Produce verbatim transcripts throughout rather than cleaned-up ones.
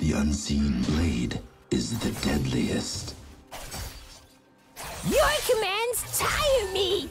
The unseen blade is the deadliest. Your commands tire me!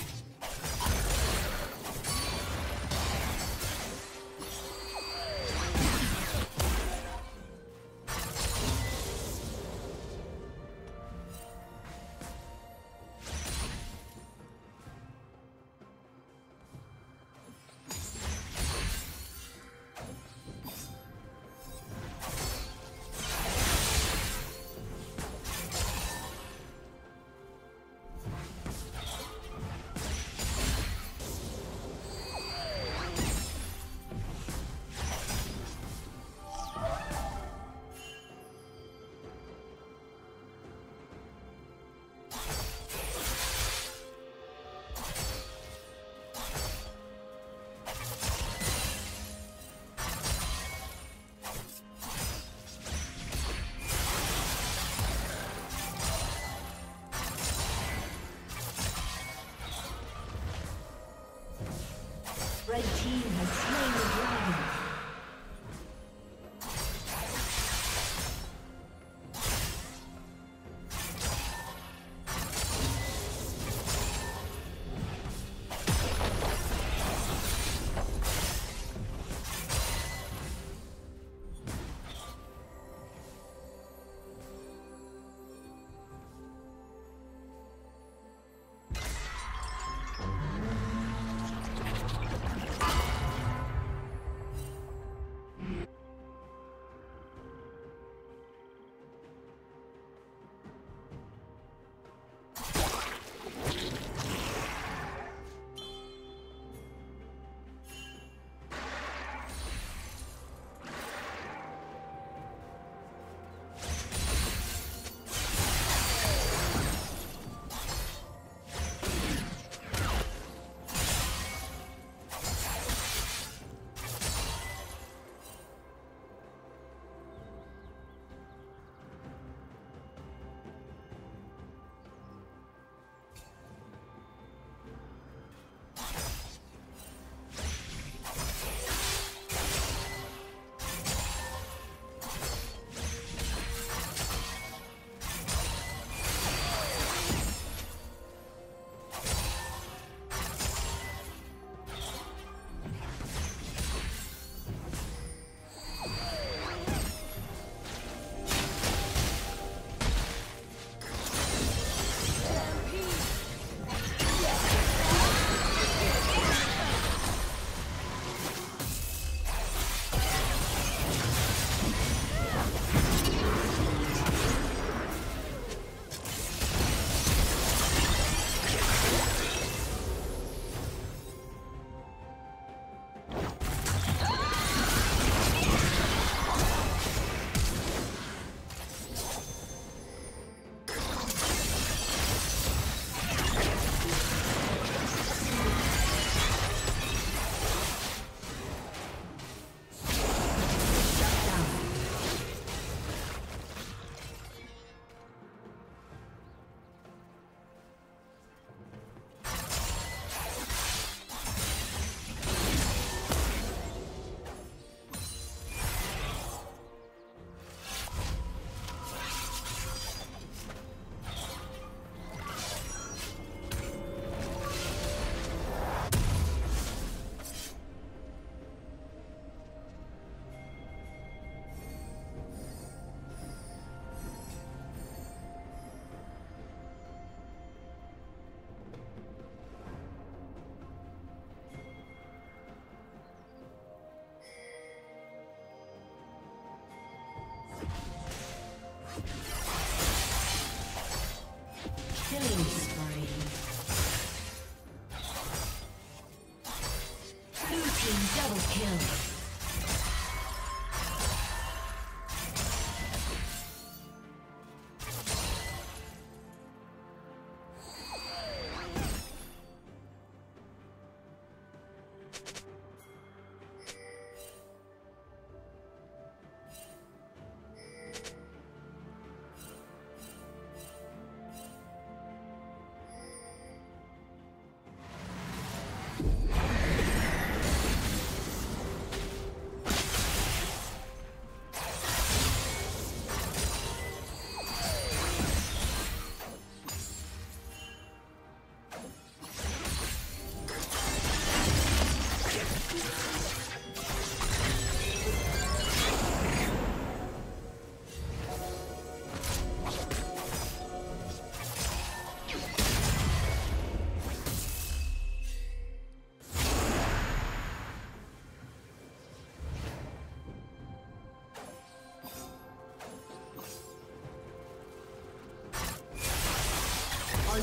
Double kill. Killing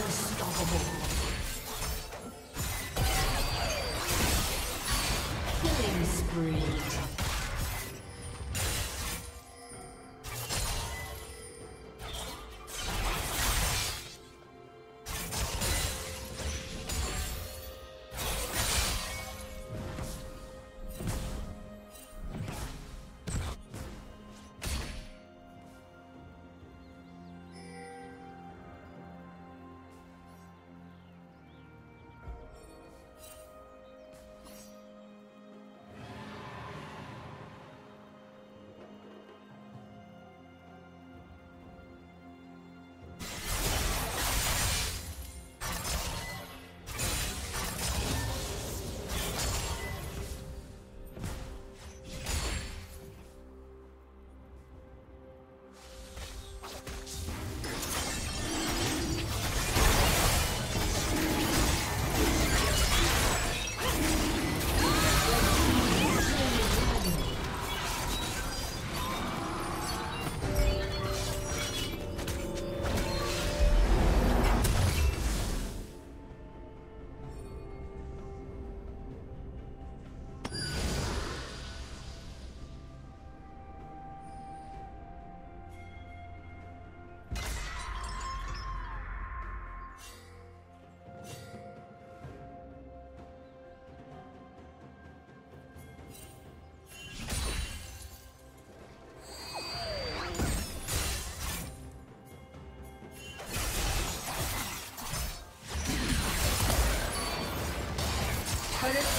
spree.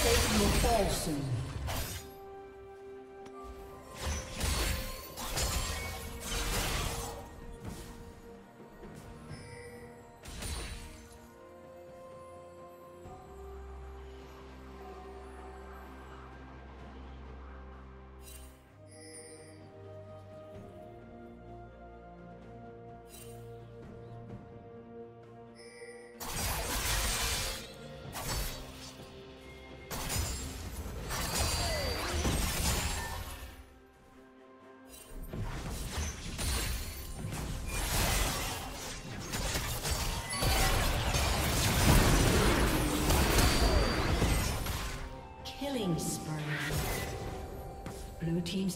Satan will fall soon. Blue team's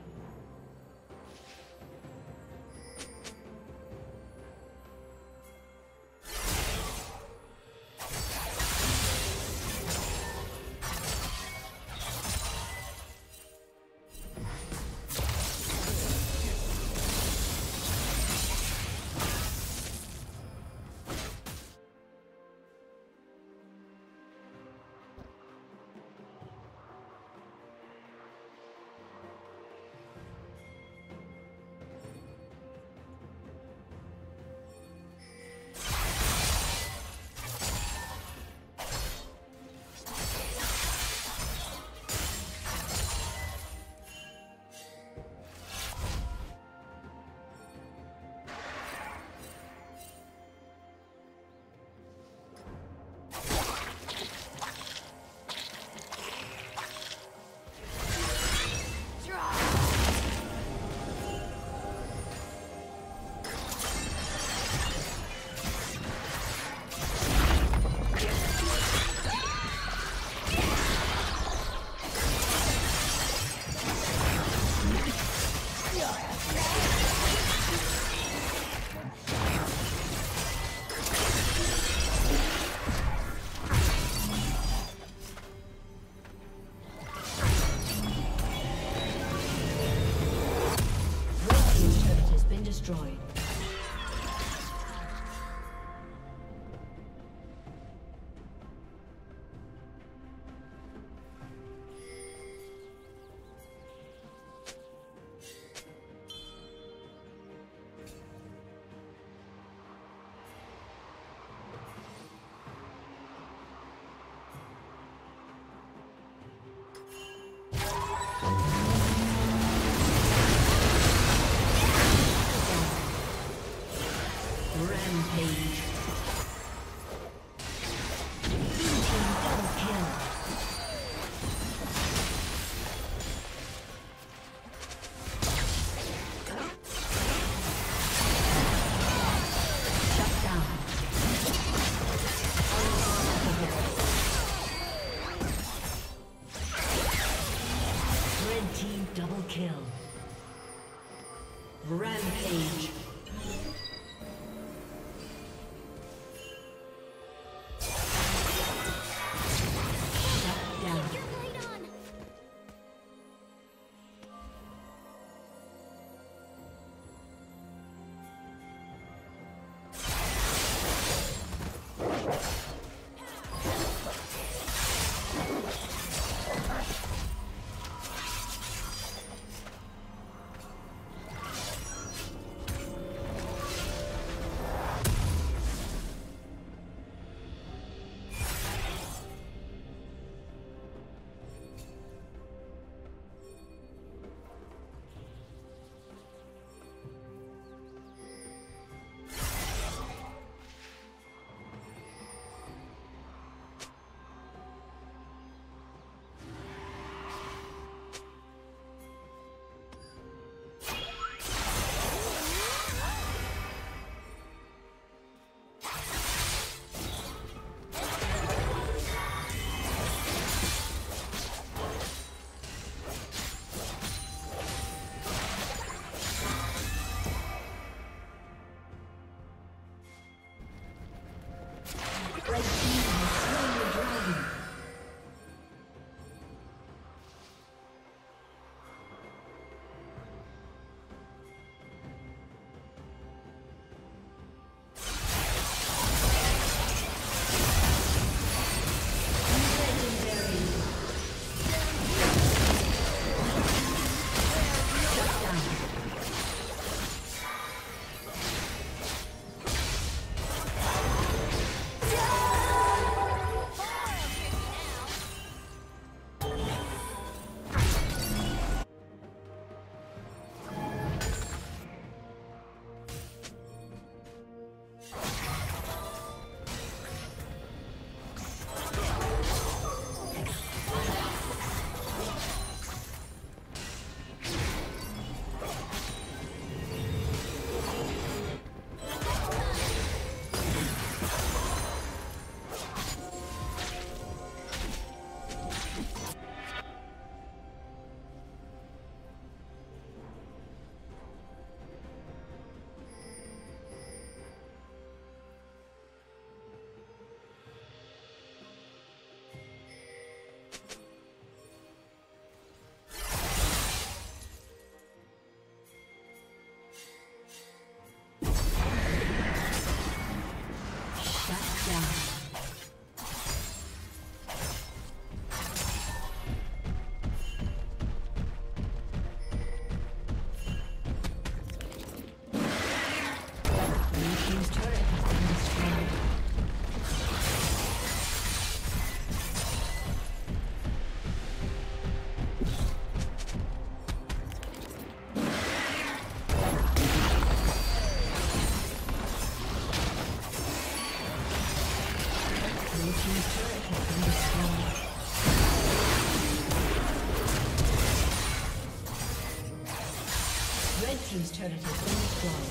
Team's turret has been destroyed.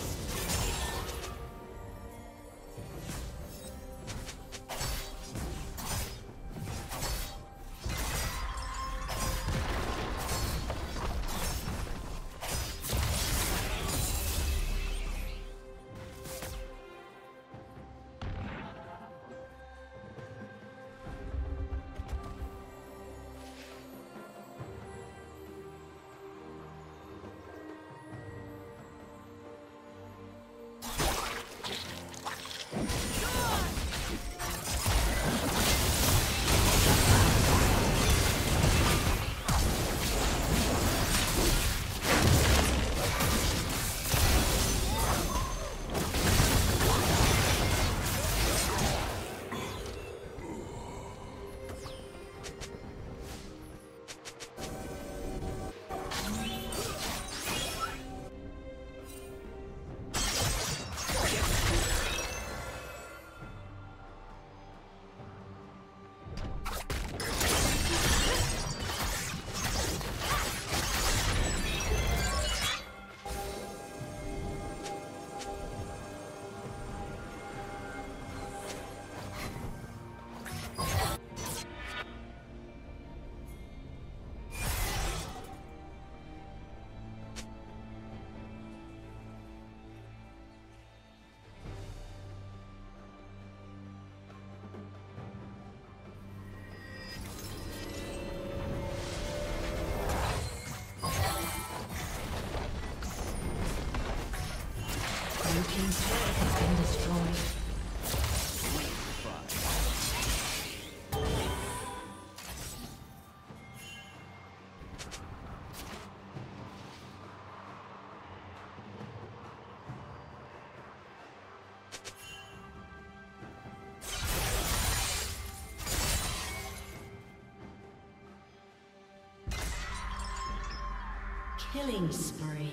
Killing spree.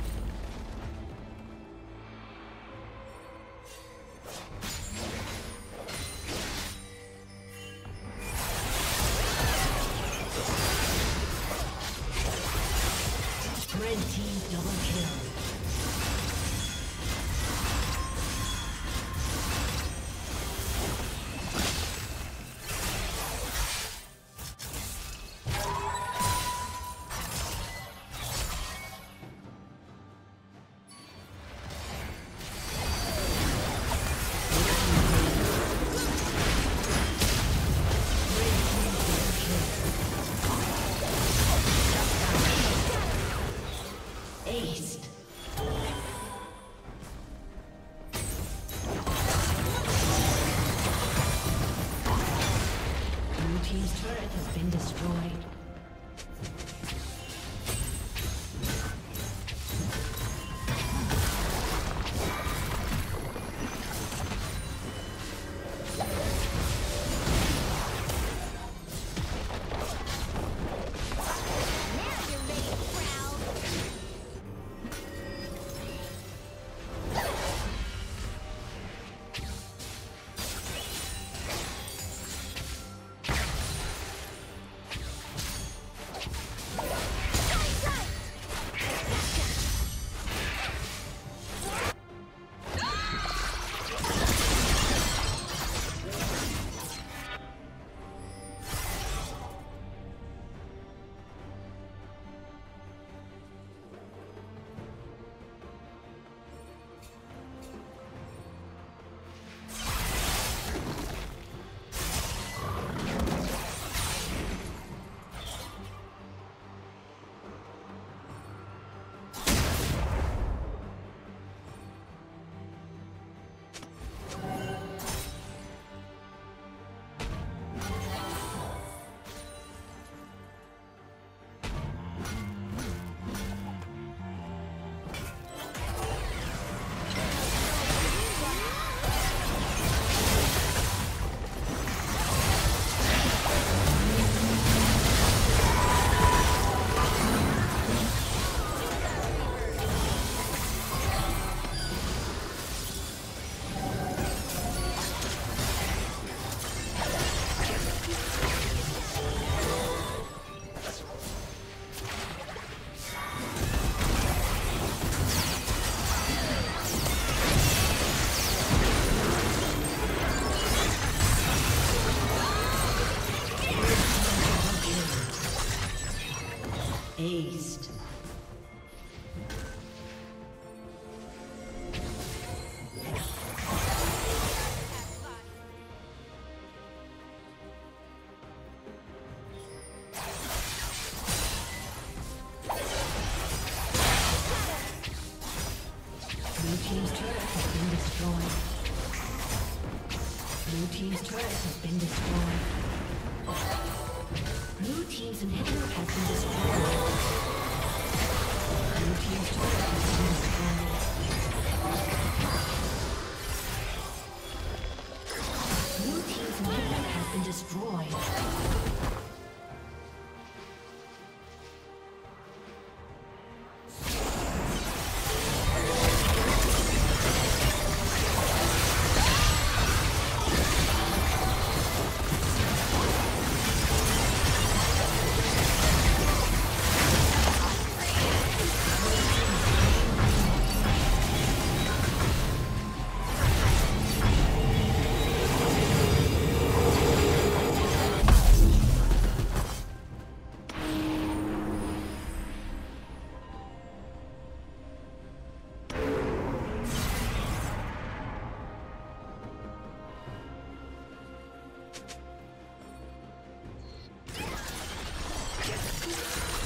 Aced. Blue team's turret has been destroyed. Blue team's turret has been destroyed. Blue team's inhibitor has been destroyed. Blue team's turret has been destroyed. Blue team's inhibitor has been destroyed. Yes.